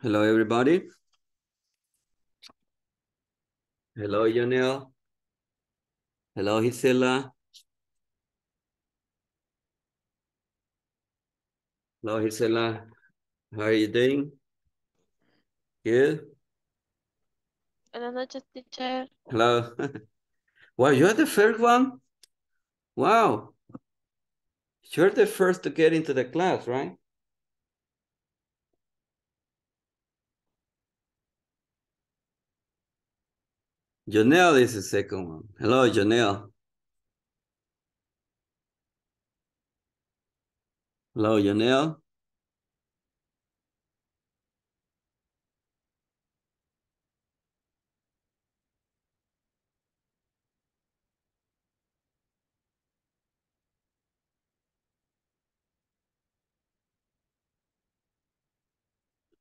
Hello, everybody. Hello, Janelle. Hello, Gisela. Hello, Gisela. How are you doing? Good? Buenas noches, teacher. Hello. Wow, you're the first one? Wow. You're the first to get into the class, right? Janelle is the second one. Hello, Janelle. Hello, Janelle.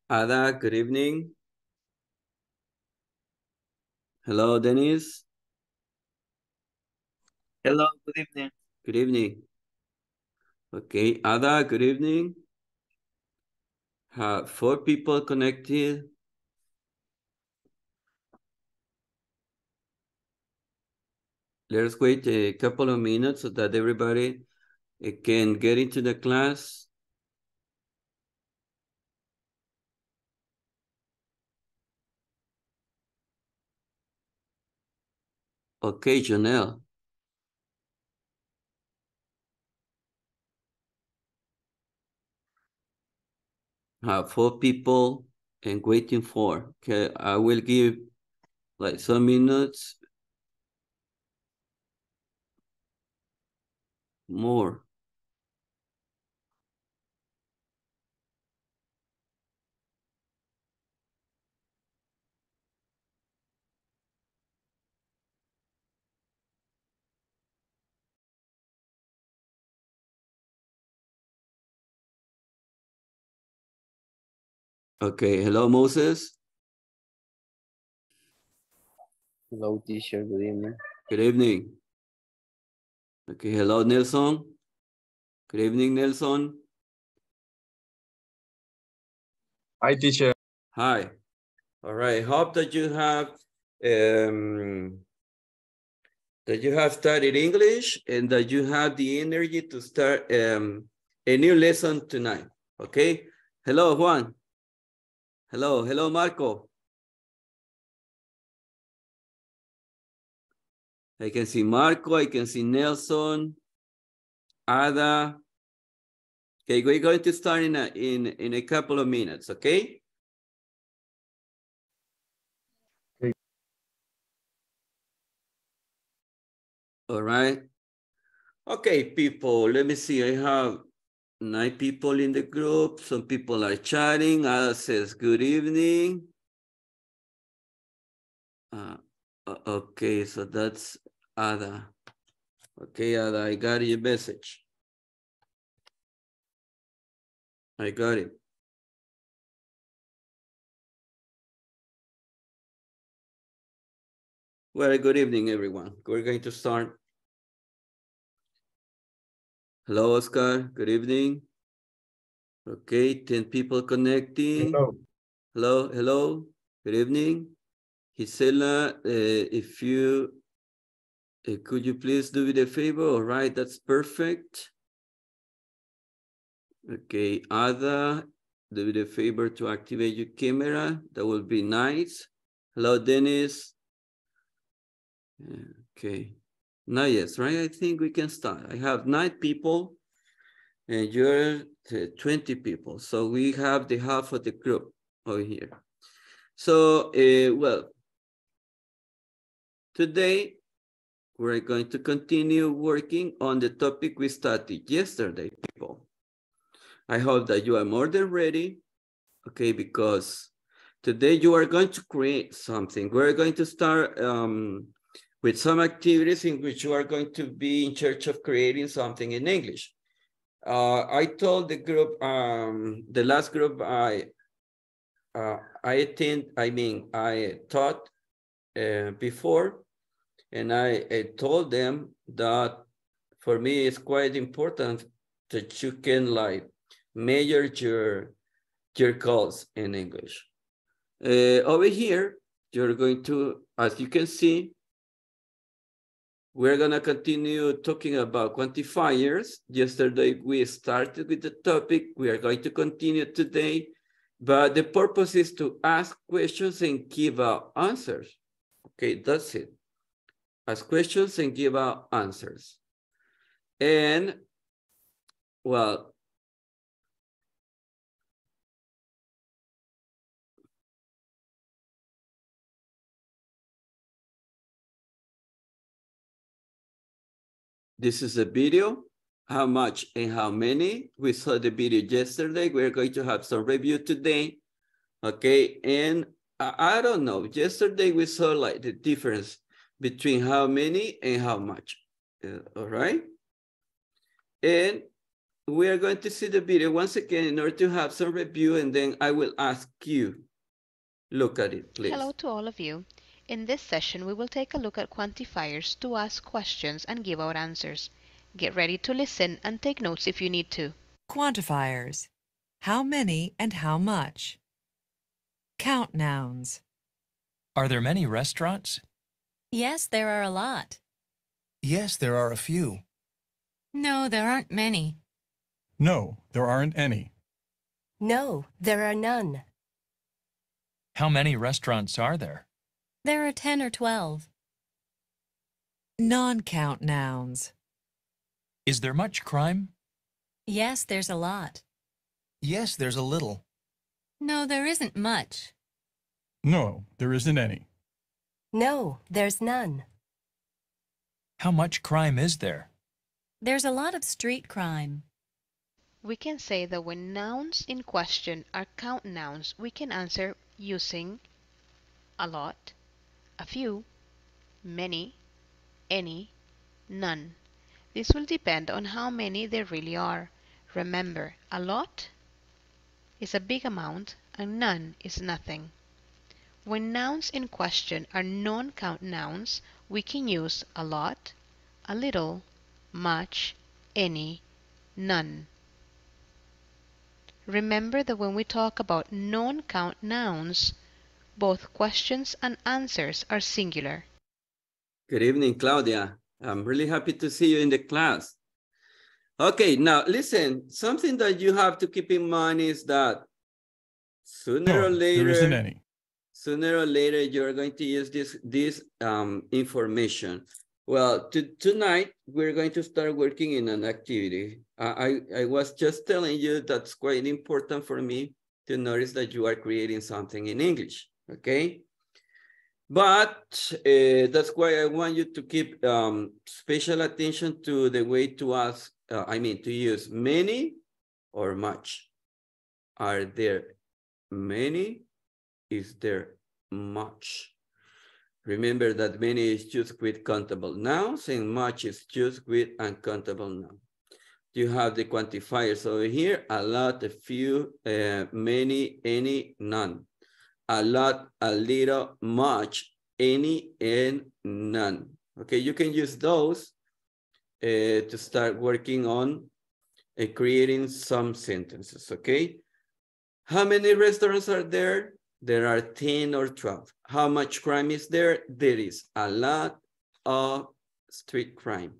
Ada, good evening. Hello, Dennis. Hello, good evening. Good evening. Okay, Ada, good evening. Have 4 people connected. Let's wait a couple of minutes so that everybody can get into the class. Okay, Janelle. Have 4 people and waiting for. Okay, I will give like some minutes more. Okay, hello, Moses. Hello, teacher, good evening. Good evening. Okay, hello, Nelson. Good evening, Nelson. Hi, teacher. Hi. All right, hope that you have studied English and that you have the energy to start a new lesson tonight, okay? Hello, Juan. Hello, hello, Marco. I can see Marco, I can see Nelson, Ada. Okay, we're going to start in a couple of minutes, okay? Okay. All right. Okay, people, let me see, I have 9 people in the group. Some people are chatting. Ada says, good evening. Okay, so that's Ada. Okay, Ada, I got your message. I got it. Well, good evening, everyone. We're going to start. Hello, Oscar. Good evening. Okay, 10 people connecting. Hello. Hello. Hello. Good evening. Gisela, if you, could you please do me a favor? All right, that's perfect. Okay, Ada, do me a favor to activate your camera. That would be nice. Hello, Dennis. Okay. Now, yes, right? I think we can start. I have 9 people and you're 20 people. So we have the half of the group over here. So, well, today we're going to continue working on the topic we started yesterday, people. I hope that you are more than ready, okay? Because today you are going to create something. We're going to start with some activities in which you are going to be in charge of creating something in English. I told the group, the last group I taught before, and I told them that for me it's quite important that you can like measure your your calls in English. Over here, you're going to, as you can see, we're gonna continue talking about quantifiers. Yesterday, we started with the topic. We are going to continue today, but the purpose is to ask questions and give out answers. Okay, that's it. Ask questions and give out answers. And, well, this is a video, how much and how many. We saw the video yesterday. We're going to have some review today. Okay, and I don't know, yesterday we saw like the difference between how many and how much, all right? And we are going to see the video once again in order to have some review, and then I will ask you, look at it, please. Hello to all of you. In this session, we will take a look at quantifiers to ask questions and give out answers. Get ready to listen and take notes if you need to. Quantifiers. How many and how much? Count nouns. Are there many restaurants? Yes, there are a lot. Yes, there are a few. No, there aren't many. No, there aren't any. No, there are none. How many restaurants are there? There are 10 or 12. Non-count nouns. Is there much crime? Yes, there's a lot. Yes, there's a little. No, there isn't much. No, there isn't any. No, there's none. How much crime is there? There's a lot of street crime. We can say that when nouns in question are count nouns, we can answer using a lot, a few, many, any, none. This will depend on how many there really are. Remember, a lot is a big amount and none is nothing. When nouns in question are non-count nouns, we can use a lot, a little, much, any, none. Remember that when we talk about non-count nouns, both questions and answers are singular. Good evening, Claudia. I'm really happy to see you in the class. Okay, now listen, something that you have to keep in mind is that sooner or later, you're going to use this information. Well, tonight, we're going to start working in an activity. I was just telling you that's quite important for me to notice that you are creating something in English. Okay, but that's why I want you to keep special attention to the way to ask, to use many or much. Are there many? Is there much? Remember that many is just with countable nouns and much is just with uncountable nouns. You have the quantifiers over here, a lot, a few, many, any, none. A lot, a little, much, any, and none. Okay, you can use those to start working on and creating some sentences, okay? How many restaurants are there? There are 10 or 12. How much crime is there? There is a lot of street crime.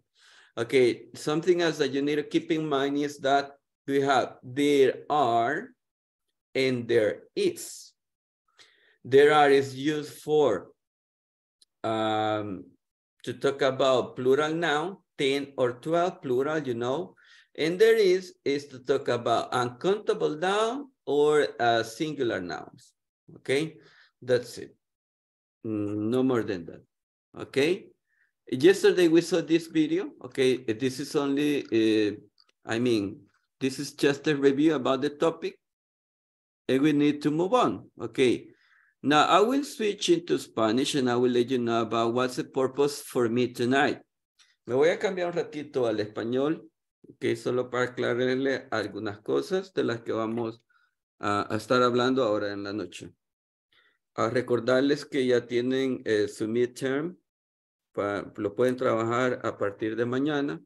Okay, something else that you need to keep in mind is that we have there are and there is. There are is used for, to talk about plural noun, 10 or 12, plural, you know. And there is to talk about uncountable noun or singular nouns, okay? That's it, no more than that, okay? Yesterday we saw this video, okay? This is only, this is just a review about the topic and we need to move on, okay? Now, I will switch into Spanish and I will let you know about what's the purpose for me tonight. Me voy a cambiar un ratito al español, okay, solo para aclararle algunas cosas de las que vamos a estar hablando ahora en la noche. A recordarles que ya tienen su midterm, lo pueden trabajar a partir de mañana.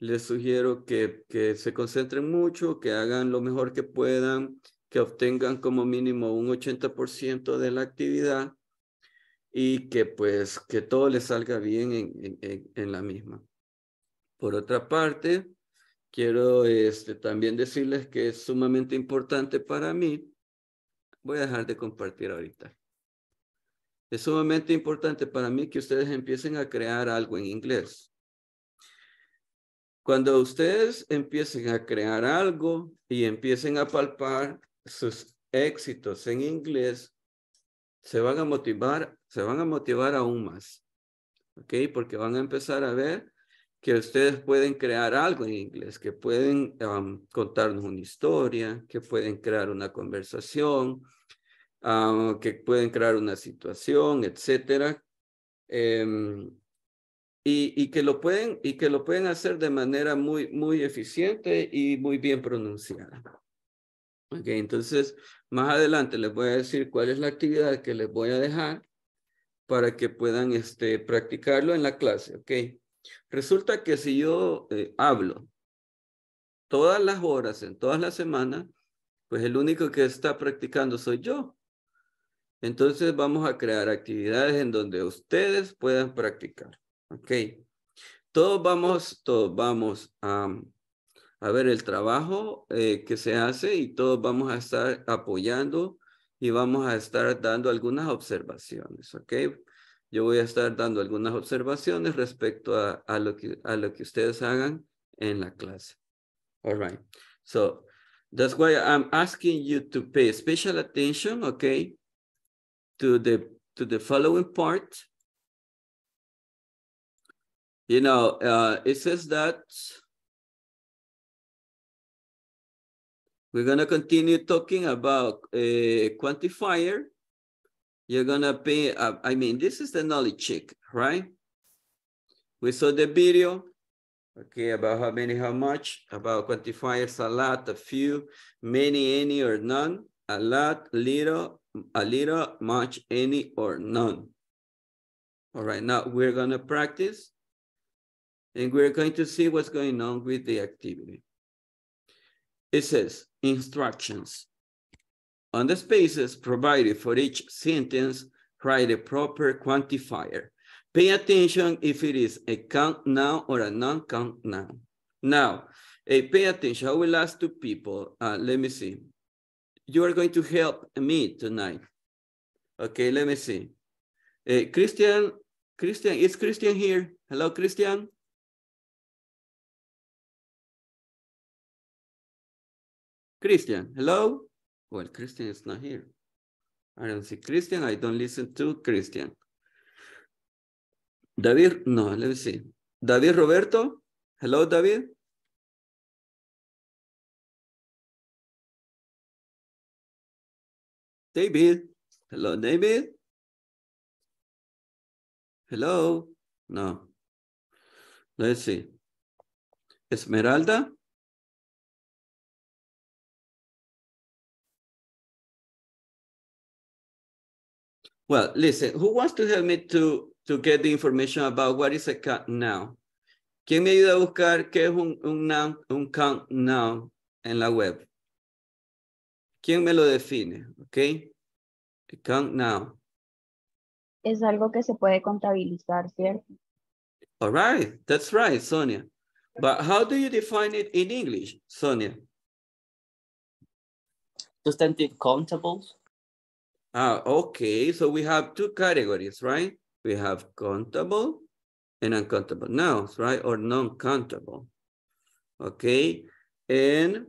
Les sugiero que se concentren mucho, que hagan lo mejor que puedan, que obtengan como mínimo un 80% de la actividad y que pues que todo les salga bien en la misma. Por otra parte, quiero también decirles que es sumamente importante para mí. Voy a dejar de compartir ahorita. Es sumamente importante para mí que ustedes empiecen a crear algo en inglés. Cuando ustedes empiecen a crear algo y empiecen a palpar sus éxitos en inglés, se van a motivar aún más, ¿ok? Porque van a empezar a ver que ustedes pueden crear algo en inglés, que pueden contarnos una historia, que pueden crear una conversación, que pueden crear una situación, etcétera. Y que lo pueden hacer de manera muy eficiente y muy bien pronunciada. Ok, entonces más adelante les voy a decir cuál es la actividad que les voy a dejar para que puedan practicarlo en la clase. Ok, resulta que si yo hablo todas las horas, en todas las semanas, pues el único que está practicando soy yo. Entonces vamos a crear actividades en donde ustedes puedan practicar. Ok, todos vamos a ver el trabajo que se hace y todos vamos a estar apoyando y vamos a estar dando algunas observaciones. Ok, yo voy a estar dando algunas observaciones respecto a lo que ustedes hagan en la clase. All right, so that's why I'm asking you to pay special attention, okay, to the following part. You know, it says that we're going to continue talking about a quantifier. You're going to pay, this is the knowledge check, right? We saw the video, okay, about how many, how much, about quantifiers, a lot, a few, many, any, or none, a lot, little, a little, much, any, or none. All right, now we're going to practice. And we're going to see what's going on with the activity. It says instructions. On the spaces provided for each sentence, write a proper quantifier. Pay attention if it is a count noun or a non-count noun. Now, pay attention. I will ask two people. Let me see. You are going to help me tonight. Okay, let me see. Christian, is Christian here? Hello, Christian. Christian, hello? Well, Christian is not here. I don't see Christian. I don't listen to Christian. David, no, let me see. David Roberto, hello, David. David, hello, David. Hello, no. Let's see. Esmeralda. Well, listen, who wants to help me to get the information about what is a count noun? ¿Quién me ayuda a buscar qué es un count noun en la web? ¿Quién me lo define? ¿Ok? A count noun. Es algo que se puede contabilizar, ¿cierto? All right, that's right, Sonia. But how do you define it in English, Sonia? Substantive countables. Okay, so we have two categories, right? We have countable and uncountable nouns, right? Or non-countable. Okay, and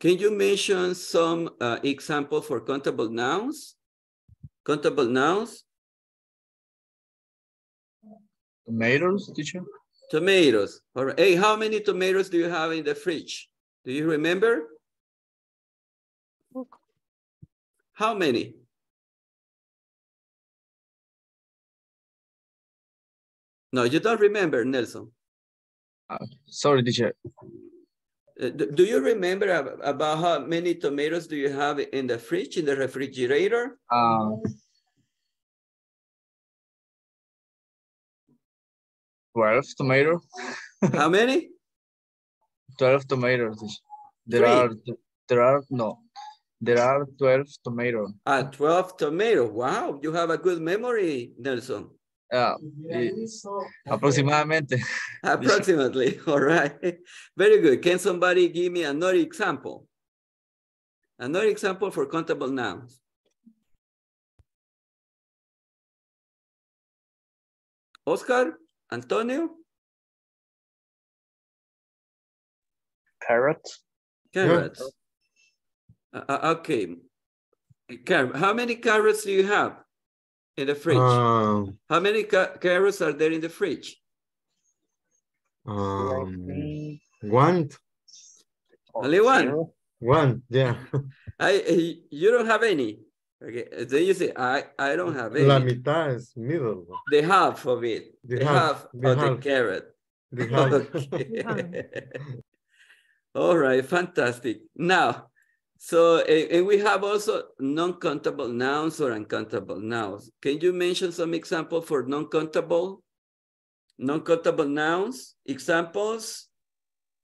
can you mention some example for countable nouns? Countable nouns? Tomatoes, teacher. Tomatoes. All right. Hey, how many tomatoes do you have in the fridge? Do you remember? How many? No, you don't remember, Nelson. Sorry, teacher. Do you remember about how many tomatoes do you have in the fridge, in the refrigerator? Twelve tomatoes. How many? 12 tomatoes. There are There are 12 tomatoes. 12 tomatoes. Wow, you have a good memory, Nelson. Approximately. Approximately. All right. Very good. Can somebody give me another example? Another example for countable nouns. Oscar, Antonio? Carrot. Carrots. Yeah. Okay. How many carrots do you have in the fridge? How many carrots are there in the fridge? One. Only one? One, yeah. You don't have any. Okay, then you say, I don't have any. La mitad is middle. The half of it. The half of the carrot. The half. Okay. All right, fantastic. Now, so and we have also non-countable nouns or uncountable nouns. Can you mention some example for non-countable nouns? Examples?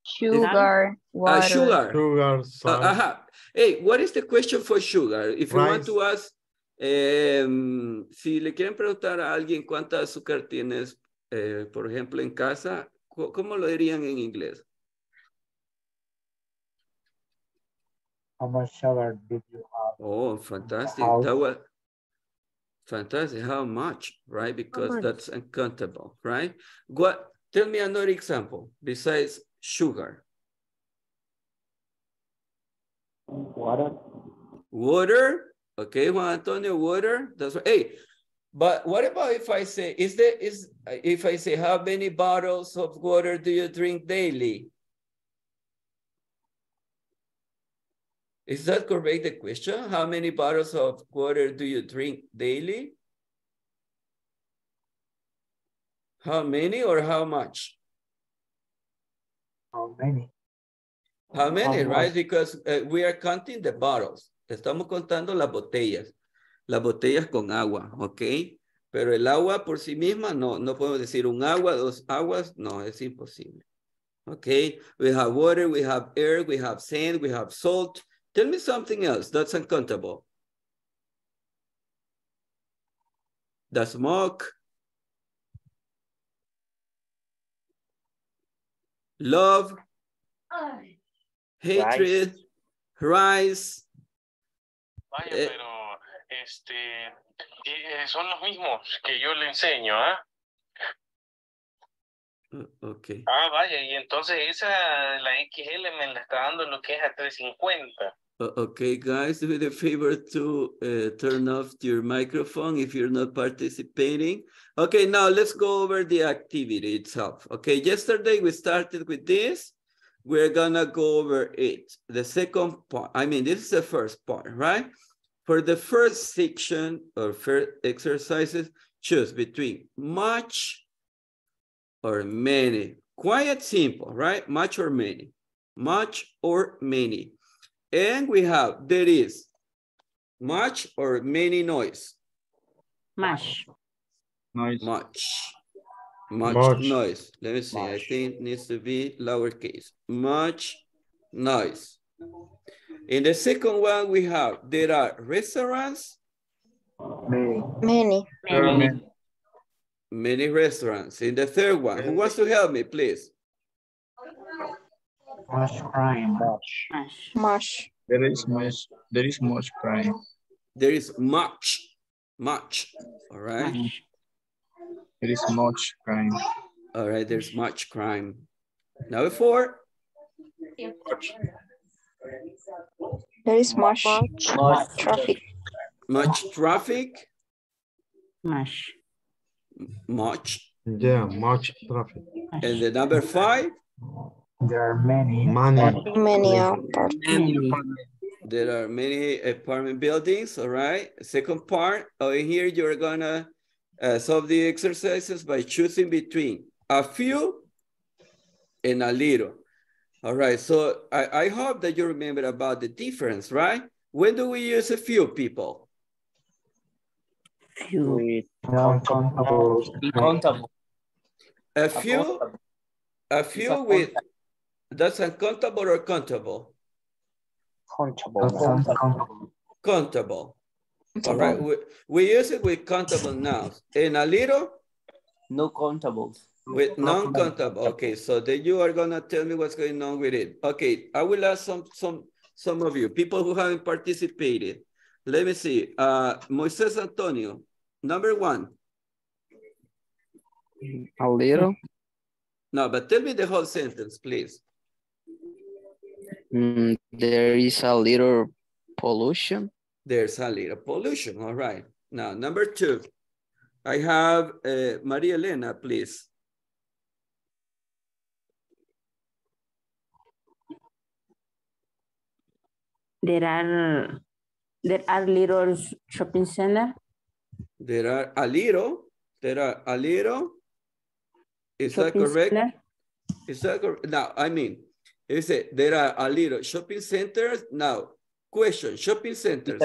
Sugar, water. Sugar. Sugar, salt. Hey, what is the question for sugar? If you want to ask, si le quieren preguntar a alguien cuánta azúcar tienes, por ejemplo, en casa, ¿cómo lo dirían en inglés? How much sugar did you have? Oh, fantastic. That was fantastic. How much, right? Because that's uncountable, right? What? Tell me another example besides sugar. Water. Okay, Juan Antonio, water. That's right. Hey, but what about if I say, if I say, how many bottles of water do you drink daily? Is that correct, the question? How many bottles of water do you drink daily? How many or how much? How many? How many, right? Because we are counting the bottles. Estamos contando las botellas. Las botellas con agua, ¿ok? Pero el agua por sí misma, no podemos decir un agua, dos aguas, no, es imposible. Okay, we have water, we have air, we have sand, we have salt. Tell me something else that's uncountable. The smoke. Love. Hatred, rice. Vaya, pero son los mismos que yo le enseño, ¿ah? Okay. Vaya, y entonces esa, la XL me la está dando lo que es a 350. Okay, guys, do me the favor to turn off your microphone if you're not participating. Okay, now let's go over the activity itself. Okay, yesterday we started with this. We're gonna go over it. The second part, I mean, this is the first part, right? For the first section or first exercises, choose between much or many. Quite simple, right? Much or many. Much or many. And we have, there is much or many noise. Much. Noise. Much noise. Let me see. Much. I think it needs to be lowercase. Much noise. In the second one, we have there are restaurants. Many restaurants. In the third one, who wants to help me, please? Much crime. Much. There is much crime. There is much. All right. Much. There is much crime. All right. There's much crime. Number four. There is much traffic. Much traffic. Much. Yeah. Much traffic. And the number five. There are many apartments. There are many apartment buildings, all right? Second part, over here, you're gonna solve the exercises by choosing between a few and a little. All right, so I hope that you remember about the difference, right? When do we use a few people? Few. Countable. A few with... That's uncountable or countable? Countable. Countable. All right. We use it with countable nouns. And a little? No countable. With non-countable. Okay, so then you are gonna tell me what's going on with it. Okay, I will ask some of you, people who haven't participated. Let me see. Moises Antonio, number one. A little? No, but tell me the whole sentence, please. There is a little pollution. There's a little pollution, all right. Now, number two, I have Maria Elena, please. There are little shopping center. There are a little. Is that correct? Center? Is that correct? Now, I mean, is it there are a little shopping centers? Now, question: shopping centers.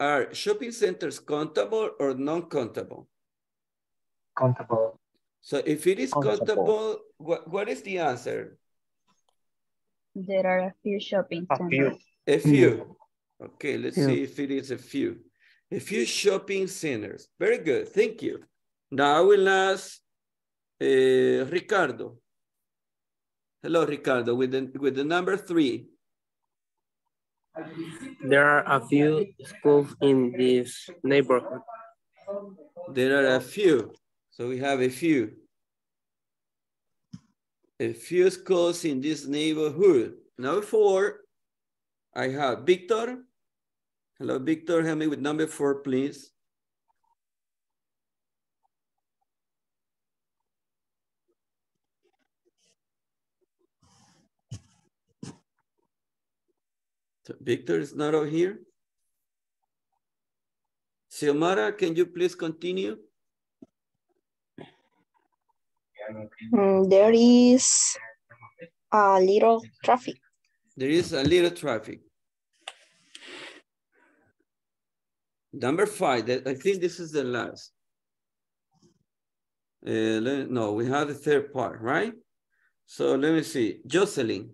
Are shopping centers countable or non-countable? Countable. So, if it is countable, what is the answer? There are a few shopping centers. A few. Okay, let's see if it is a few. A few shopping centers. Very good. Thank you. Now I will ask Ricardo. Hello, Ricardo. With the number three. There are a few schools in this neighborhood. There are a few. So we have a few. A few schools in this neighborhood. Number four, I have Victor. Hello, Victor, help me with number four, please. So Victor is not over here. Siomara, can you please continue? There is a little traffic. There is a little traffic. Number five, I think this is the last. No, we have the third part, right? So let me see. Jocelyn,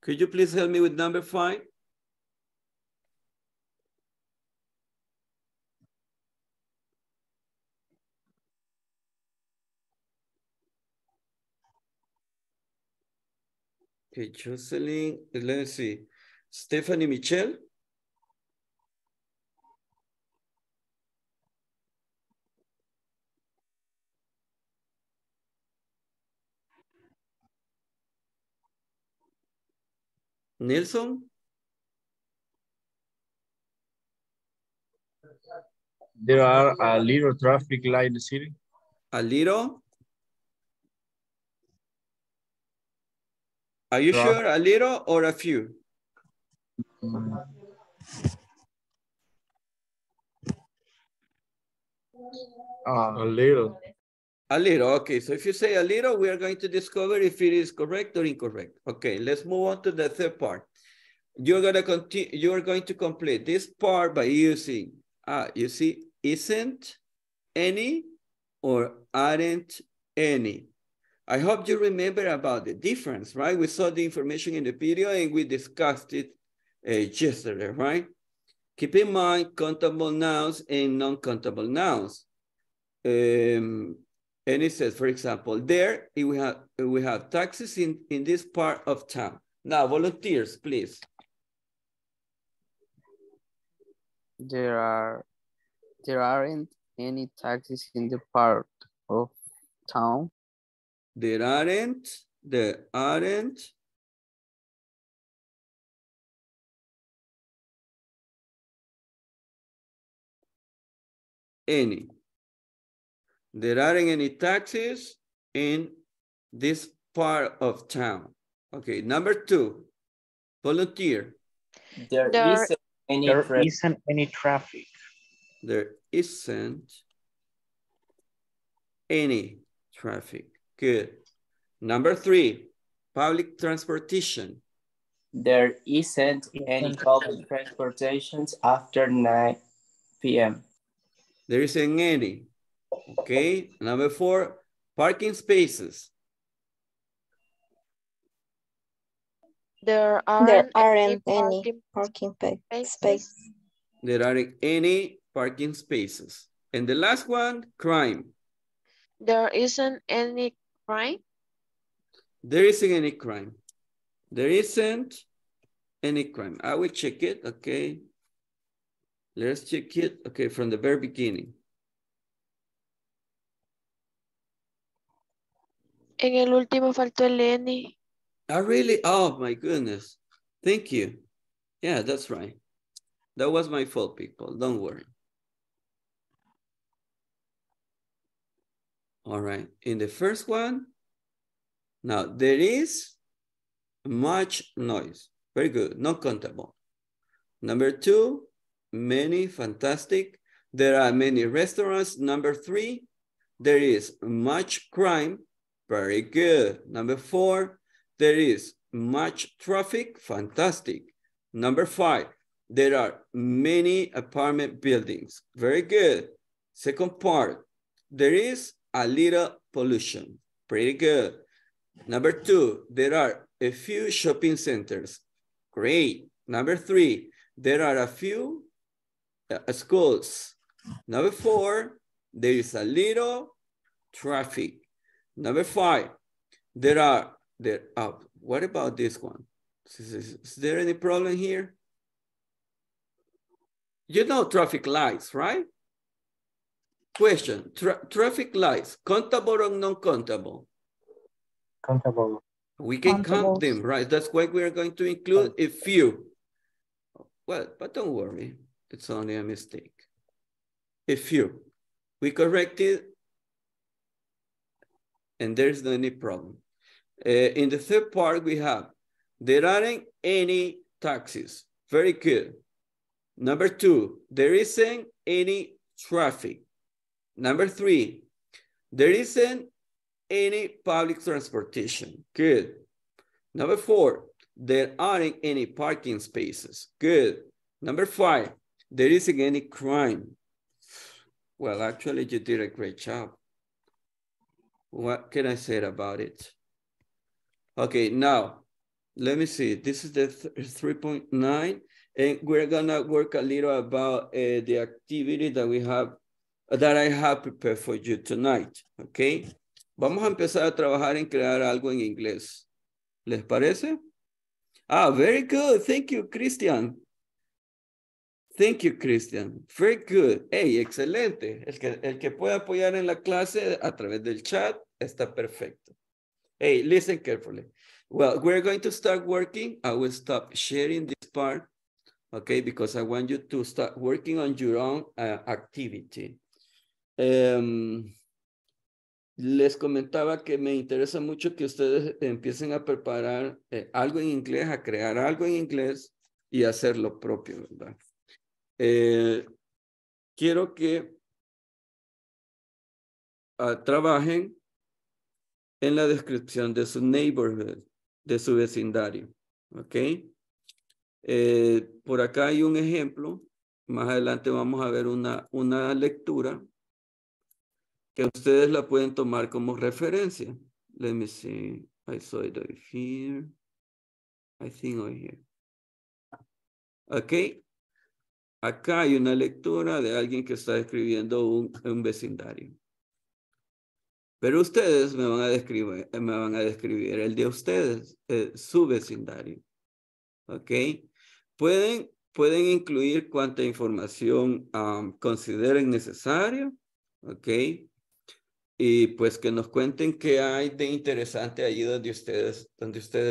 could you please help me with number five? Okay, Jocelyn, let me see. Stephanie Michelle. Nelson? There are a little traffic light in the city. A little? Are you sure? A little or a few? A little. A little, okay. So if you say a little, we are going to discover if it is correct or incorrect. Okay, let's move on to the third part. You're going to continue. You're going to complete this part by using, you see, isn't any or aren't any. I hope you remember about the difference, right? We saw the information in the video and we discussed it yesterday, right? Keep in mind countable nouns and non-countable nouns. And it says, for example, there we have taxis in this part of town. Now, volunteers, please. There aren't any taxis in the part of town. There aren't. Any. There aren't any taxis in this part of town. Okay, number two, volunteer. There isn't any traffic. There isn't any traffic. Good. Number three, public transportation. There isn't any public transportation after 9 p.m. There isn't any. Okay, number four, parking spaces. There aren't any parking spaces. There aren't any parking spaces. And the last one, crime. There isn't any crime. There isn't any crime. There isn't any crime. I will check it, okay. Let's check it, okay, from the very beginning. En el último faltó el N. I really, oh my goodness. Thank you. Yeah, that's right. That was my fault, people. Don't worry. All right, in the first one, now there is much noise. Very good, not countable. Number two, many, fantastic. There are many restaurants. Number three, there is much crime. Very good. Number four, there is much traffic. Fantastic. Number five, there are many apartment buildings. Very good. Second part, there is a little pollution. Pretty good. Number two, there are a few shopping centers. Great. Number three, there are a few schools. Number four, there is a little traffic. Number five, there are, what about this one? Is there any problem here? You know traffic lights, right? Question, traffic lights, countable or non-countable? Countable. We can count them, right? That's why we are going to include a few. Well, but don't worry. It's only a mistake. A few. We corrected and there's no any problem. In the third part, we have, there aren't any taxis. Very good. Number two, there isn't any traffic. Number three, there isn't any public transportation. Good. Number four, there aren't any parking spaces. Good. Number five, there isn't any crime. Well, actually, you did a great job. What can I say about it? Okay, now, let me see. This is the 3.9, and we're gonna work a little about the activity that we have, that I have prepared for you tonight, okay? Vamos a empezar a trabajar en crear algo en inglés. ¿Les parece? Ah, very good. Thank you, Christian. Thank you, Christian. Very good. Hey, excelente. El que puede apoyar en la clase a través del chat está perfecto. Hey, listen carefully. Well, we're going to start working. I will stop sharing this part, okay? Because I want you to start working on your own activity. Les comentaba que me interesa mucho que ustedes empiecen a preparar algo en inglés, a crear algo en inglés y hacer lo propio, ¿verdad? Quiero que trabajen en la descripción de su neighborhood, de su vecindario, ¿ok? Por acá hay un ejemplo. Más adelante vamos a ver una lectura que ustedes la pueden tomar como referencia. Let me see. I saw it over here. I think over here. Ok. Acá hay una lectura de alguien que está describiendo un vecindario. Pero ustedes me van a describir el de ustedes, su vecindario. Ok. Pueden incluir cuanta información consideren necesario. Ok. Y pues que nos cuenten qué hay de interesante allí donde ustedes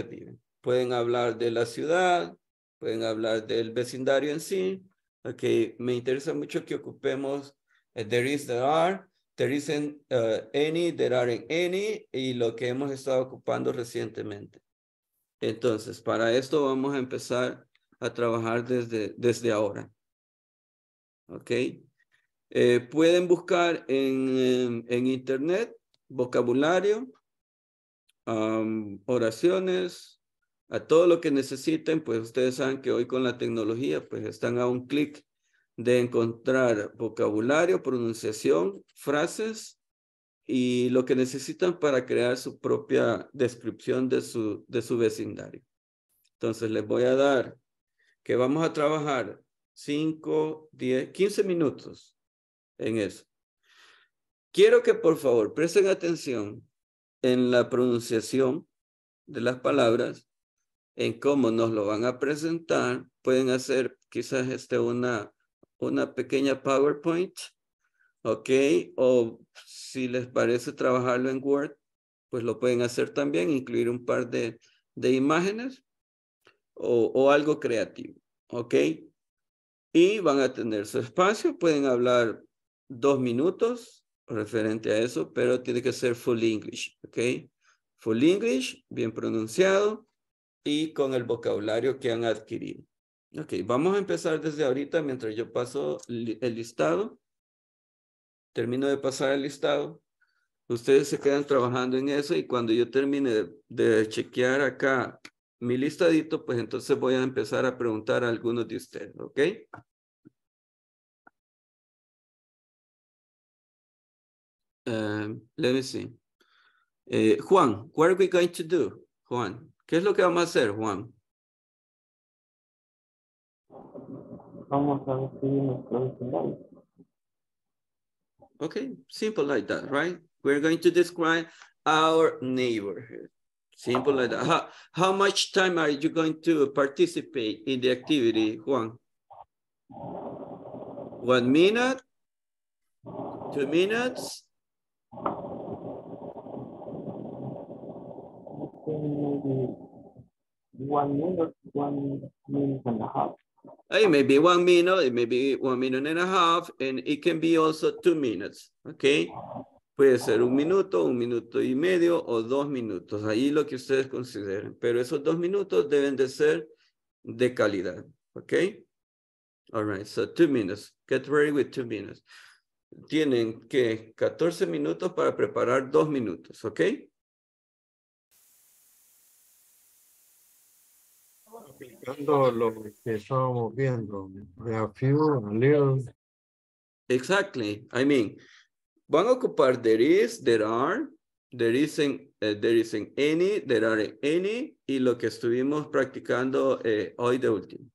viven. Pueden hablar de la ciudad, pueden hablar del vecindario en sí. Okay, me interesa mucho que ocupemos there isn't any, there aren't any y lo que hemos estado ocupando recientemente. Entonces, para esto vamos a empezar a trabajar desde ahora. Ok. Pueden buscar en internet vocabulario, oraciones, a todo lo que necesiten. Pues ustedes saben que hoy con la tecnología pues están a un clic de encontrar vocabulario, pronunciación, frases y lo que necesitan para crear su propia descripción de su vecindario. Entonces les voy a dar que vamos a trabajar 5, 10, 15 minutos en eso. Quiero que por favor presten atención en la pronunciación de las palabras, en cómo nos lo van a presentar. Pueden hacer quizás una pequeña PowerPoint, ¿ok? O si les parece trabajarlo en Word, pues lo pueden hacer también, incluir un par de imágenes o algo creativo, ¿ok? Y van a tener su espacio, pueden hablar 2 minutos referente a eso, pero tiene que ser full English, ¿ok? Full English, bien pronunciado y con el vocabulario que han adquirido. Ok, vamos a empezar desde ahorita mientras yo paso el listado. Termino de pasar el listado. Ustedes se quedan trabajando en eso y cuando yo termine de chequear acá mi listadito, pues entonces voy a empezar a preguntar a algunos de ustedes, ¿ok? Let me see. Juan, what are we going to do? Juan, ¿qué es lo que vamos a hacer, Juan? Vamos a escribir nuestro diccionario. Okay, simple like that, right? We're going to describe our neighborhood. Simple like that. How much time are you going to participate in the activity, Juan? 1 minute? 2 minutes? Maybe 1 minute, 1 minute and a half. It may be 1 minute, it may be 1 minute and a half, and it can be also 2 minutes, okay? Puede ser 1 minuto, 1 minuto y medio o 2 minutos, ahí lo que ustedes consideren, pero esos 2 minutos deben de ser de calidad, okay? All right, so 2 minutes, get ready with 2 minutes. Tienen que 14 minutos para preparar 2 minutos, okay? Lo que estábamos viendo, a few, a little. Exactly. I mean, van a ocupar there is, there are, there isn't any, there aren't any, y lo que estuvimos practicando hoy de último.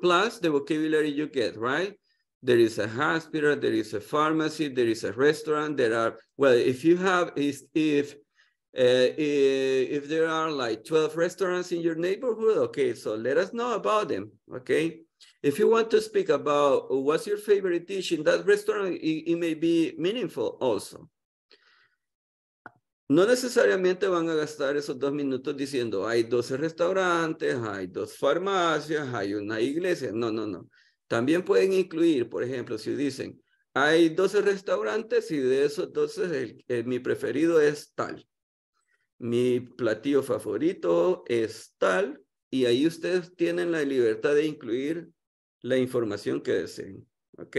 Plus the vocabulary you get, right? There is a hospital, there is a pharmacy, there is a restaurant, there are, well, if you have, if there are like 12 restaurants in your neighborhood, okay, so let us know about them, okay? If you want to speak about what's your favorite dish in that restaurant, it may be meaningful also. No necesariamente van a gastar esos 2 minutos diciendo hay 12 restaurantes, hay 2 farmacias, hay una iglesia. No, no, no. También pueden incluir, por ejemplo, si dicen hay 12 restaurantes y de esos 12 mi preferido es tal. Mi platillo favorito es tal, y ahí ustedes tienen la libertad de incluir la información que deseen, ¿ok?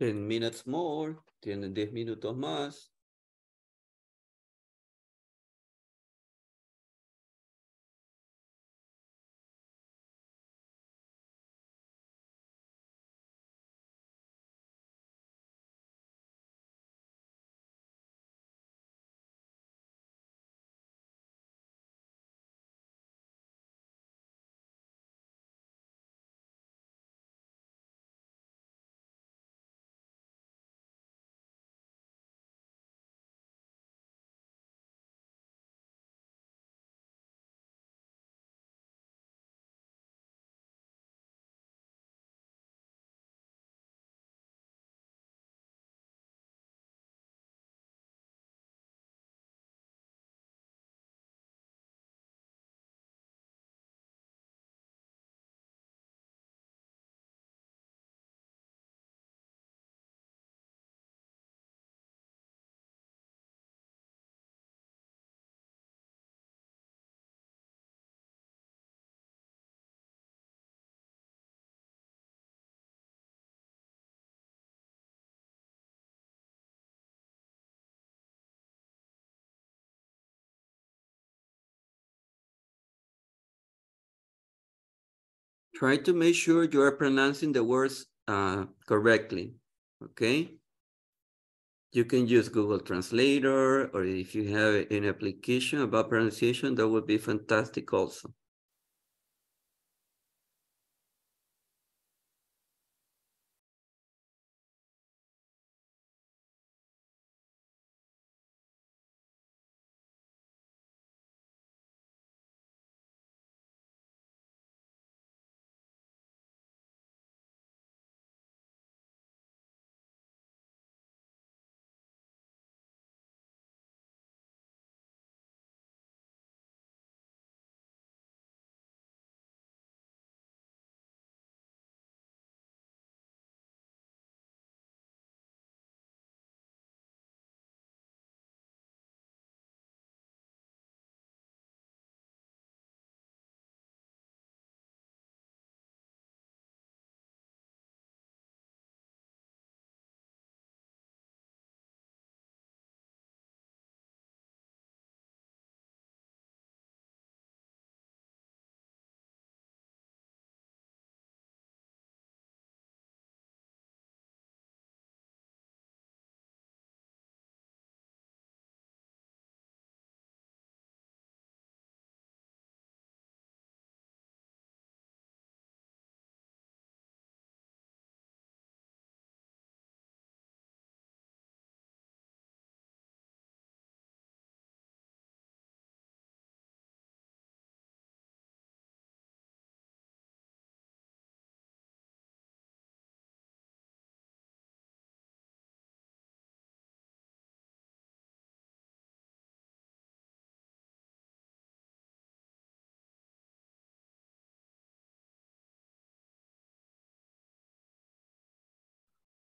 10 minutes more, tienen 10 minutos más. Try to make sure you are pronouncing the words correctly, okay? You can use Google Translator, or if you have an application about pronunciation, that would be fantastic also.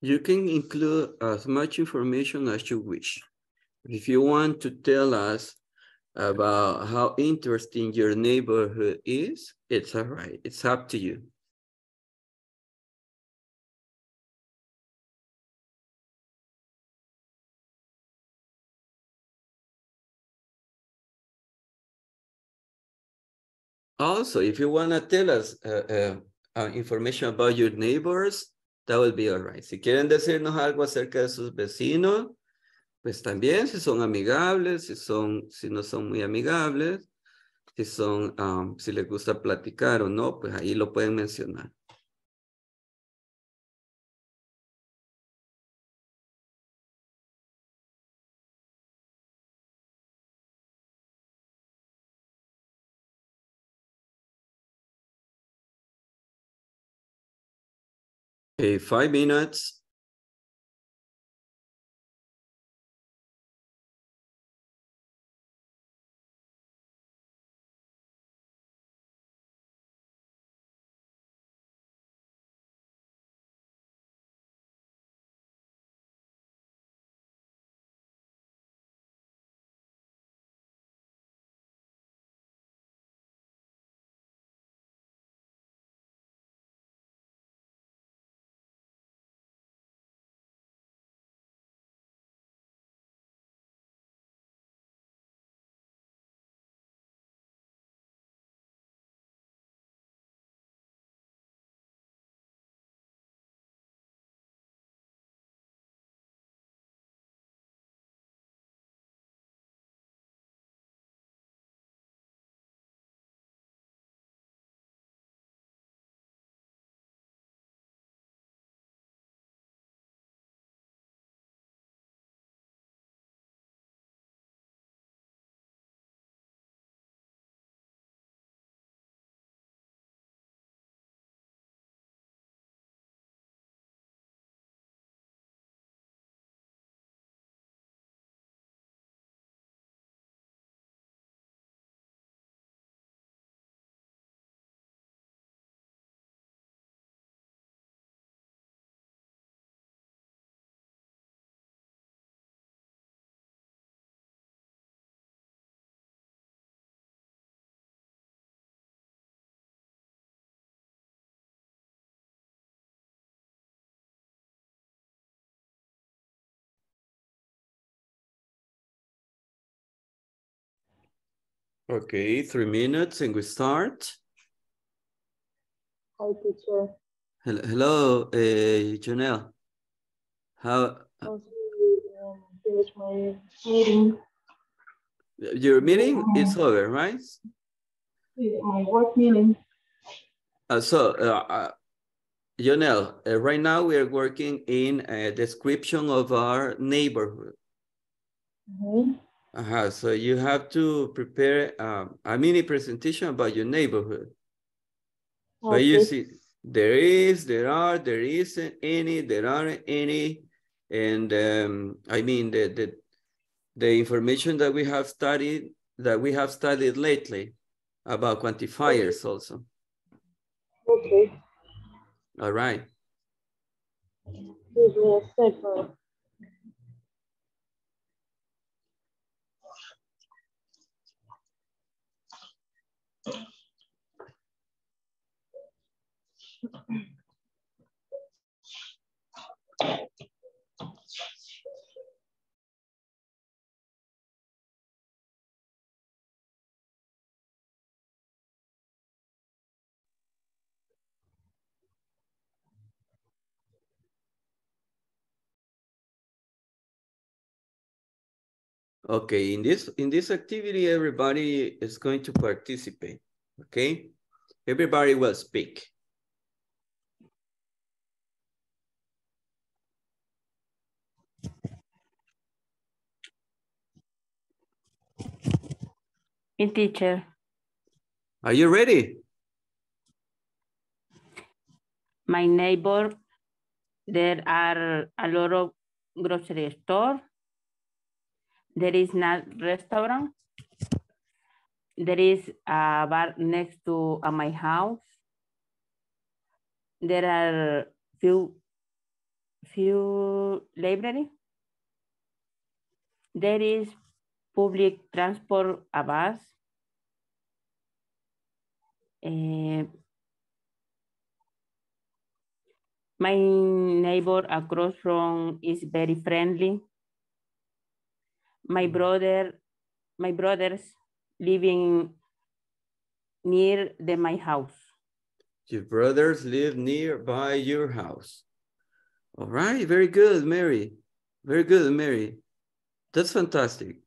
You can include as much information as you wish. If you want to tell us about how interesting your neighborhood is, it's all right, it's up to you. Also, if you want to tell us information about your neighbors, that will be all right. Si quieren decirnos algo acerca de sus vecinos, pues también, si son amigables, si no son muy amigables, si les gusta platicar o no, pues ahí lo pueden mencionar. Okay, 5 minutes. Okay, 3 minutes and we start. Hi, teacher. Hello, Janelle. How? Finish my meeting. Your meeting is over, right? My work meeting. Yonel, right now we are working in a description of our neighborhood. Mm-hmm. So you have to prepare a mini presentation about your neighborhood. Okay. But you see, there is, there are, there isn't any, there aren't any. And I mean, the information that we have studied, lately about quantifiers also. Okay. All right. Give me a second. Okay, in this activity, everybody is going to participate, okay? Everybody will speak. Hey, teacher. Are you ready? My neighbor, there are a lot of grocery stores. There is a restaurant. There is a bar next to my house. There are few libraries. There is public transport, a bus. My neighbor across from is very friendly. My brothers living near my house. Your brothers live nearby your house. All right, very good, Mary. Very good, Mary. That's fantastic.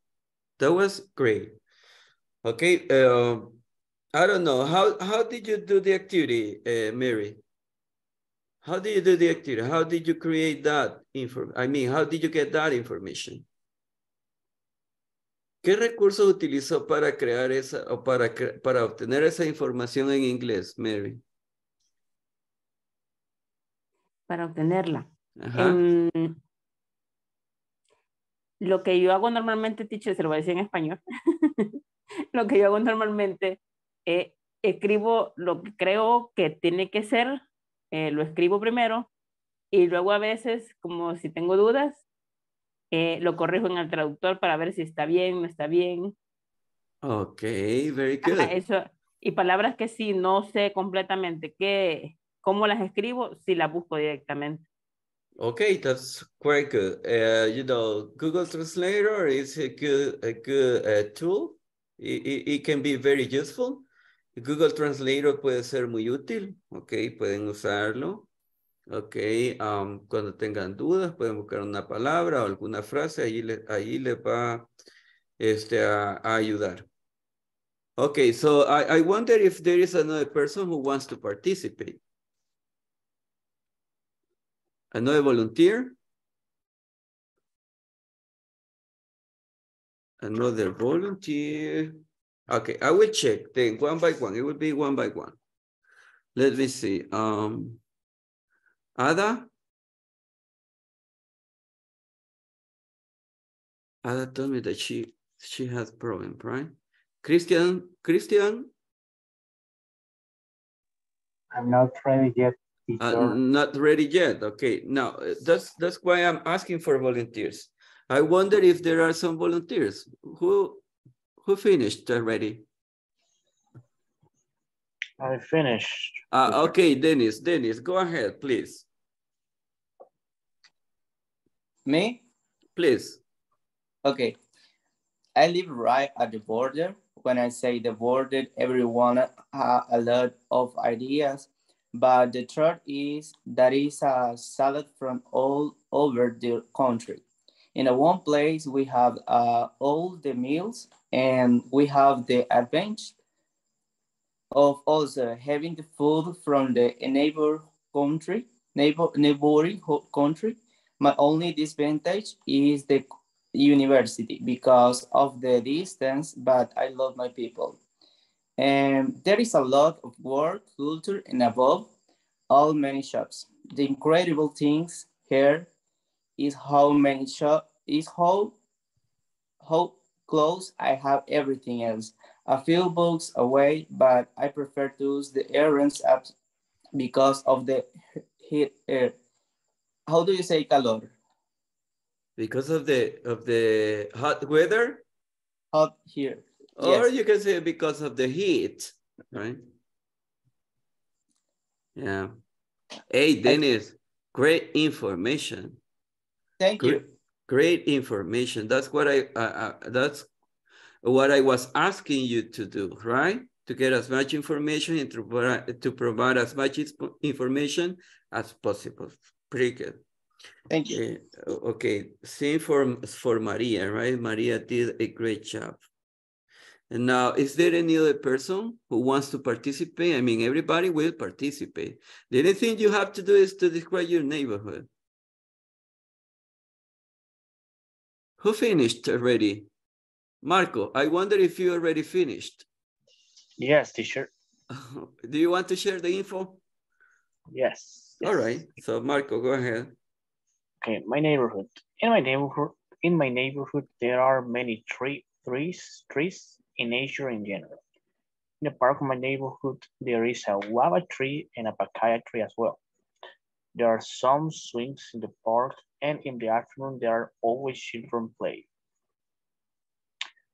That was great. Okay, I don't know. How did you do the activity, Mary? How did you do the activity? How did you create that info? I mean, how did you get that information? ¿Qué recursos utilizó para crear esa o para obtener esa información en inglés, Mary? Para obtenerla. Lo que yo hago normalmente, teacher, se lo voy a decir en español. Lo que yo hago normalmente, escribo lo que creo que tiene que ser, lo escribo primero y luego a veces, como si tengo dudas, lo corrijo en el traductor para ver si está bien, no está bien. Ok, very good. Eso, y palabras que sí, no sé completamente cómo las escribo, si las busco directamente. Ok, that's quite good. You know, Google Translator is a good tool. It can be very useful. Google Translator puede ser muy útil. Ok, pueden usarlo. Ok, cuando tengan dudas pueden buscar una palabra o alguna frase, ahí les va a ayudar. Ok, so I wonder if there is another person who wants to participate. Another volunteer? Another volunteer? Ok, I will check then one by one. It will be one by one. Let me see. Ada told me that she has problem, right? Christian? I'm not ready yet. Not ready yet. Okay. Now that's why I'm asking for volunteers. I wonder if there are some volunteers who finished already. I finished. Okay, Dennis, go ahead, please. Me? Please. Okay. I live right at the border when I say the worded, everyone had a lot of ideas, but the truth is that is a salad from all over the country. In one place, we have all the meals, and we have the advantage of also having the food from the neighboring country. My only disadvantage is the university because of the distance, but I love my people. And there is a lot of work, culture, and above all many shops. The incredible things here is how many shops, is how close I have everything else. A few books away, but I prefer to use the errands app because of the heat. How do you say calor? Because of the hot weather? Hot here. Or yes, you can say because of the heat, right? Yeah. Hey, Dennis, great information. Thank you. Great information. That's what I was asking you to do, right? To get as much information and to provide as much information as possible. Pretty good. Thank you. Okay, same for Maria, right? Maria did a great job. And now, is there any other person who wants to participate? I mean, everybody will participate. The only thing you have to do is to describe your neighborhood. Who finished already? Marco, I wonder if you already finished. Yes, teacher. Do you want to share the info? Yes. All right. So Marco, go ahead. Okay, my neighborhood. In my neighborhood, there are many trees in nature in general. In the park of my neighborhood, there is a guava tree and a papaya tree as well. There are some swings in the park, and in the afternoon, there are always children play.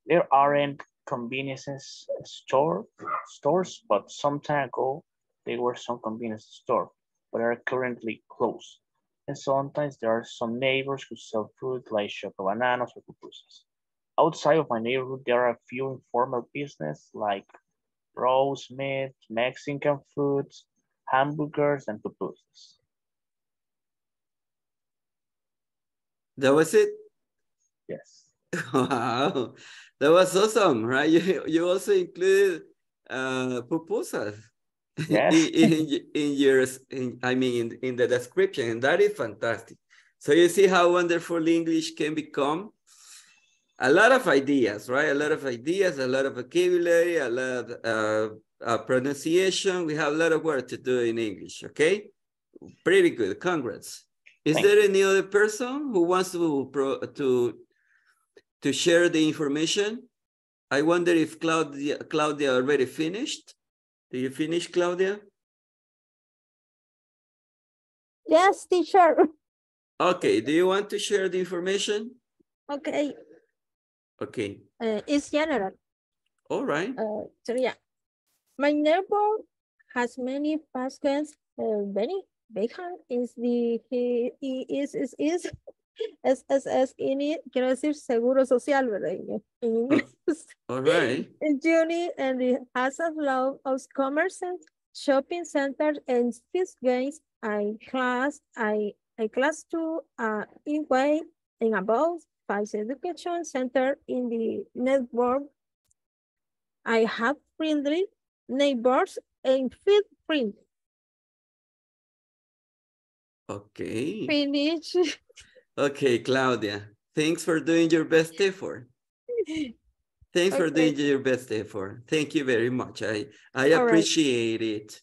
There aren't convenience stores, but some time ago, there were some convenience stores, but are currently closed. And sometimes there are some neighbors who sell fruit like choco bananas or pupusas. Outside of my neighborhood, there are a few informal businesses like roast meat, Mexican foods, hamburgers, and pupusas. That was it? Yes. Wow, that was awesome, right? You also included pupusas. Yes. in the description, and that is fantastic. So you see how wonderful English can become. A lot of ideas, right? A lot of ideas, a lot of vocabulary, a lot of pronunciation. We have a lot of work to do in English, okay? Pretty good, congrats. Is there any other person who wants to share the information? I wonder if Claudia already finished. Do you finish, Claudia? Yes, teacher. Okay, do you want to share the information? Okay. Okay. It's general. All right. So yeah, my neighbor has many baskets. Many bacon is the is SSS in it. Quiero decir seguro social, ¿verdad? En inglés. All right. In June, and it has a lot of commerce, shopping centers, and fixed games. I class two in way and above. Five education center in the network. I have friendly neighbors and feel friendly. Okay. Finish. Okay, Claudia. Thanks for doing your best effort. Thanks for doing your best effort. Thank you very much. I appreciate it.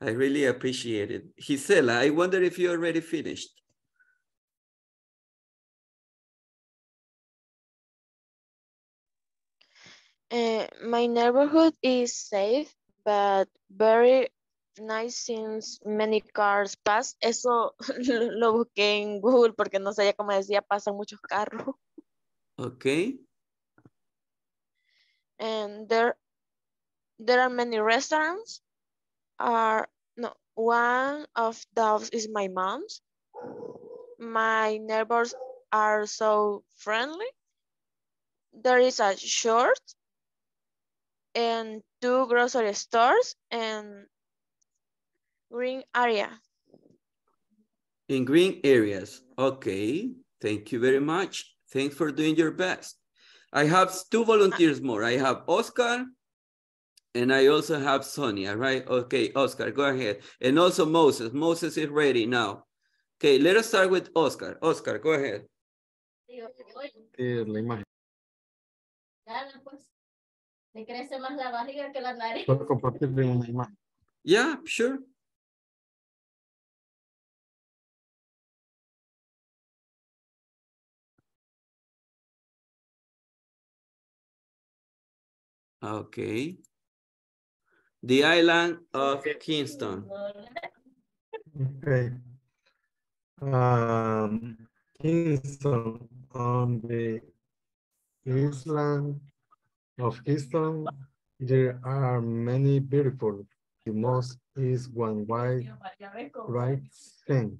I really appreciate it. Gisela, I wonder if you already finished. My neighborhood is safe, but very nice since many cars pass. Eso lo busqué en Google porque no sabía cómo decía, pasan muchos carros. Okay. And there are many restaurants. One of those is my mom's. My neighbors are so friendly. There is a short and two grocery stores and green area. In green areas. Okay, thank you very much. Thanks for doing your best. I have two volunteers more. I have Oscar and I also have Sonia, right? Okay, Oscar, go ahead. And also Moses. Moses is ready now. Okay, let us start with Oscar. Oscar, go ahead. La imagen. Le crece más la barriga que la nariz. Puedo compartirle una imagen. Yeah, sure. Okay. The island of Kingston. Okay. Kingston, on the island of Kingston, there are many beautiful. The most is one white, right thing.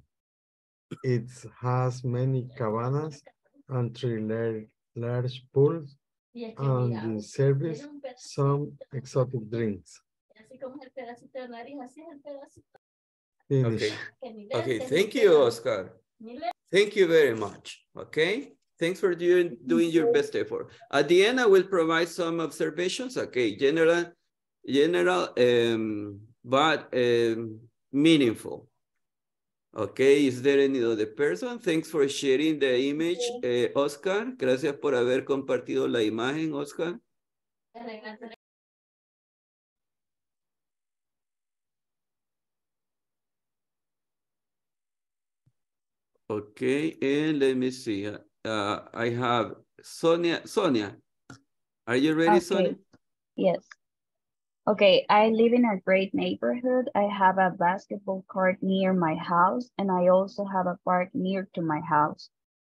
It has many cabanas and three large pools and the service some exotic drinks. Finish. Okay. Okay, thank you, Oscar. Thank you very much. Okay, thanks for doing your best effort. At the end, I will provide some observations. Okay, general, but meaningful. Okay, is there any other person? Thanks for sharing the image, Oscar. Gracias por haber compartido la imagen, Oscar. Okay, and let me see. I have Sonia. Sonia, are you ready, okay. Sonia? Yes. Okay, I live in a great neighborhood. I have a basketball court near my house, and I also have a park near to my house,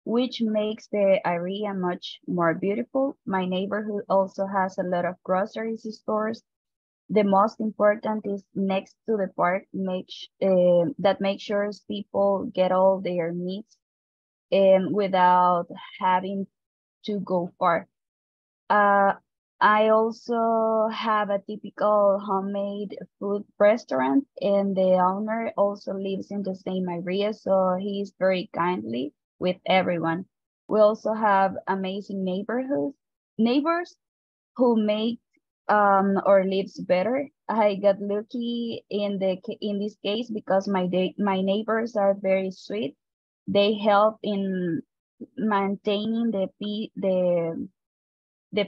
which makes the area much more beautiful. My neighborhood also has a lot of grocery stores. The most important is next to the park, that makes sure people get all their needs without having to go far. I also have a typical homemade food restaurant, and the owner also lives in the same area, so he is very kindly with everyone. We also have amazing neighbors who make or lives better. I got lucky in this case because my neighbors are very sweet. They help in maintaining the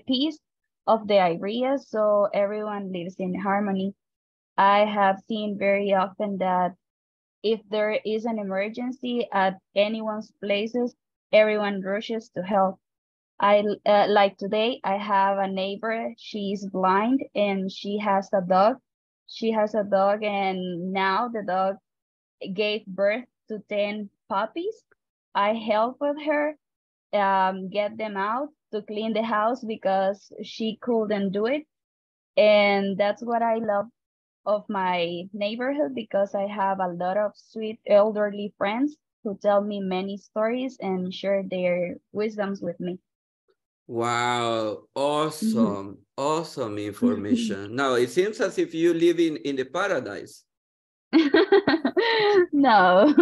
peace of the area, so everyone lives in harmony. I have seen very often that if there is an emergency at anyone's places, everyone rushes to help. Like today, I have a neighbor, she is blind and she has a dog. She has a dog, and now the dog gave birth to 10 puppies. I helped with her, get them out, to clean the house because she couldn't do it. And that's what I love of my neighborhood, because I have a lot of sweet elderly friends who tell me many stories and share their wisdoms with me. Wow, awesome, awesome information. Now, it seems as if you live in the paradise. No.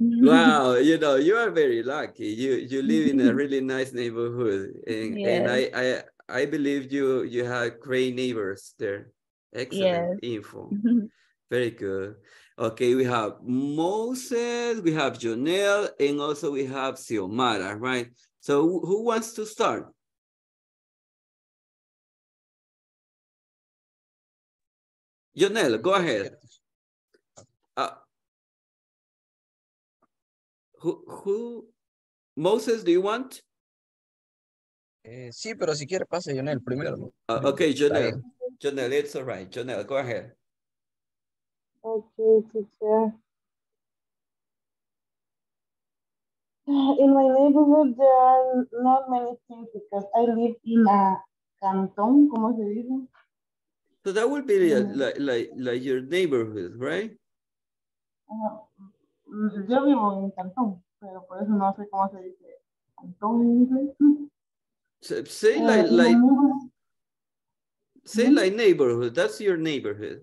Wow, you know, you are very lucky. You live in a really nice neighborhood. And, yes. And I believe you have great neighbors there. Excellent info. Very good. Okay, we have Moses, we have Janelle, and also we have Siomara, right? So who wants to start? Yonel, go ahead. Moses, do you want? Sí, pero si quiere pase Yonel primero. Okay, Yonel. Yonel, it's all right. Yonel, go ahead. Okay, teacher. In my neighborhood, there are not many things because I live in a cantón, ¿cómo se dice? So that would be like your neighborhood, right? Yo vivo en cantón, pero por eso no sé cómo se dice cantón en inglés. Say like Say like neighborhood, that's your neighborhood.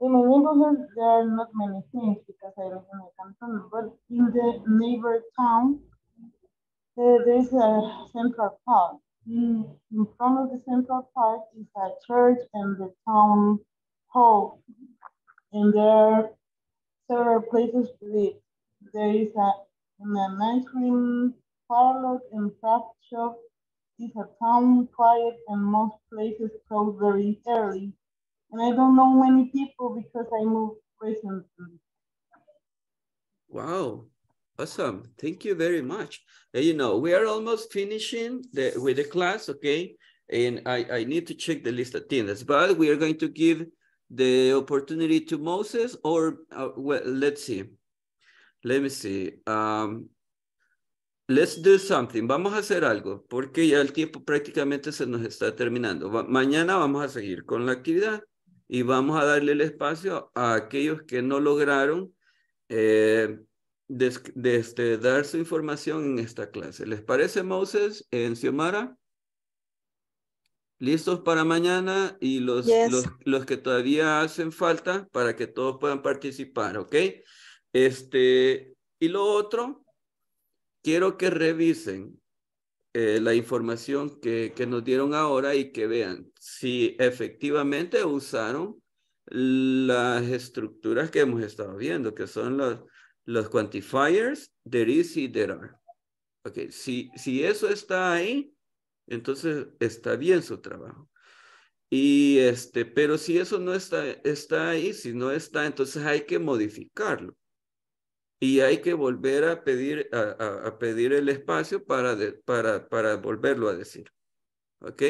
In my neighborhood, there are not many things because I live in a canton, but in the neighbor town, there's a central park. In front of the central park is a church and the town hall. And there are several places to live. There is an ice cream parlor and craft shop. It's a town quiet and most places close very early. And I don't know many people because I moved recently. Wow, awesome. Thank you very much. You know, we are almost finishing with the class, okay? And I need to check the list of attendance, but we are going to give the opportunity to Moses or, well, let's see. Let me see. Let's do something. Vamos a hacer algo porque ya el tiempo prácticamente se nos está terminando. Mañana vamos a seguir con la actividad y vamos a darle el espacio a aquellos que no lograron dar su información en esta clase. ¿Les parece, Moses, en Siomara? ¿Listos para mañana? Y los que todavía hacen falta para que todos puedan participar, ¿ok? Y lo otro... Quiero que revisen la información que nos dieron ahora y que vean si efectivamente usaron las estructuras que hemos estado viendo, que son los quantifiers, there is y there are. Okay, si eso está ahí, entonces está bien su trabajo. Y pero si eso no está ahí, si no está, entonces hay que modificarlo. Y hay que volver a pedir, a pedir el espacio para volverlo a decir. ¿Ok?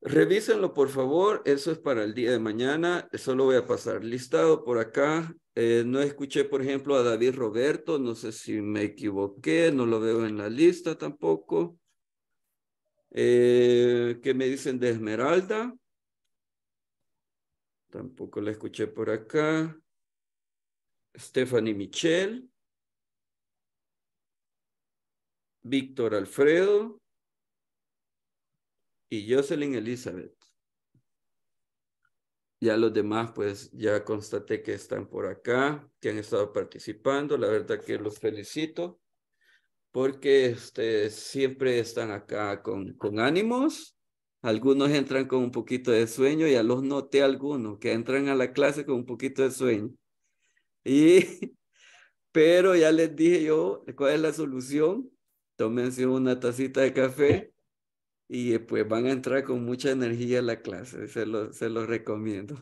Revísenlo, por favor. Eso es para el día de mañana. Solo voy a pasar listado por acá. No escuché, por ejemplo, a David Roberto. No sé si me equivoqué. No lo veo en la lista tampoco. ¿Qué me dicen de Esmeralda? Tampoco la escuché por acá. Stephanie Michelle, Víctor Alfredo y Jocelyn Elizabeth. Ya los demás, pues, ya constaté que están por acá, que han estado participando. La verdad que los felicito porque siempre están acá con ánimos. Algunos entran con un poquito de sueño, ya los noté algunos que entran a la clase con un poquito de sueño. Pero ya les dije yo cuál es la solución. Tómense una tacita de café y pues van a entrar con mucha energía a la clase. Se los recomiendo.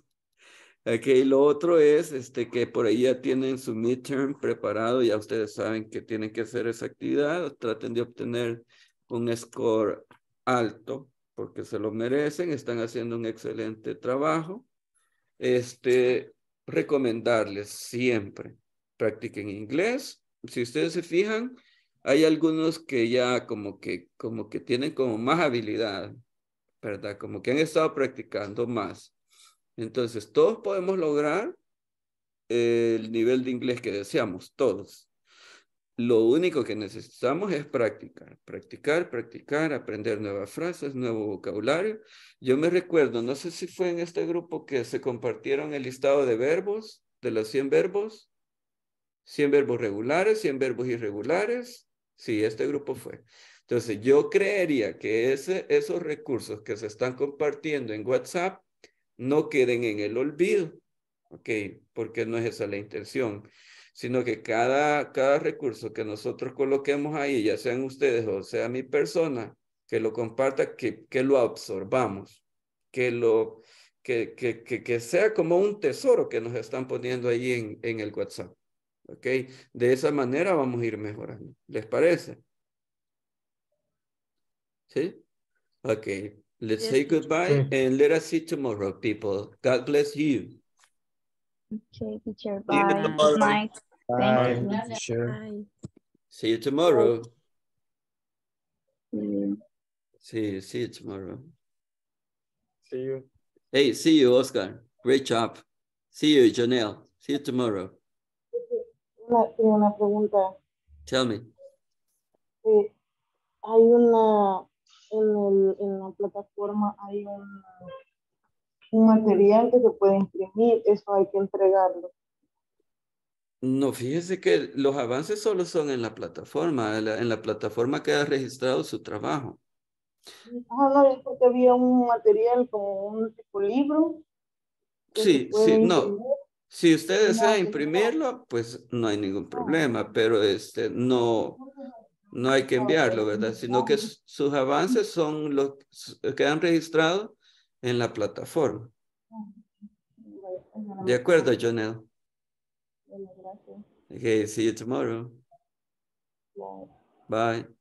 Okay, lo otro es que por ahí ya tienen su midterm preparado. Ya ustedes saben que tienen que hacer esa actividad. Traten de obtener un score alto porque se lo merecen. Están haciendo un excelente trabajo. Recomendarles siempre practiquen inglés. Si ustedes se fijan, hay algunos que ya como que tienen como más habilidad, ¿verdad? Como que han estado practicando más. Entonces todos podemos lograr el nivel de inglés que deseamos, todos. Lo único que necesitamos es practicar, aprender nuevas frases, nuevo vocabulario. Yo me recuerdo, no sé si fue en este grupo que se compartieron el listado de verbos, de los 100 verbos, 100 verbos regulares, 100 verbos irregulares. Sí, este grupo fue. Entonces, yo creería que esos recursos que se están compartiendo en WhatsApp no queden en el olvido, ¿ok? Porque no es esa la intención. Sino que cada recurso que nosotros coloquemos ahí, ya sean ustedes o sea mi persona, que lo comparta, que lo absorbamos, que sea como un tesoro que nos están poniendo ahí en el WhatsApp, ¿ok? De esa manera vamos a ir mejorando, ¿les parece? ¿Sí? Ok, let's say goodbye and let us see tomorrow, people. God bless you. Okay, teacher, bye. Good night. Bye. Bye. See you tomorrow. See you tomorrow. See you. Hey, see you, Oscar. Great job. See you, Janelle. See you tomorrow. Una pregunta. Tell me. Hay una en la plataforma hay un material que se puede imprimir, eso hay que entregarlo. No, fíjese que los avances solo son en la plataforma queda registrado su trabajo. Ah, no, es porque había un material como un tipo libro. Sí, sí, imprimir. No. Si usted desea imprimirlo, pues no hay ningún problema, pero no hay que enviarlo, ¿verdad? Sino que sus avances son los que han registrado en la plataforma. De acuerdo, Janelle. Okay, see you tomorrow. Bye. Bye.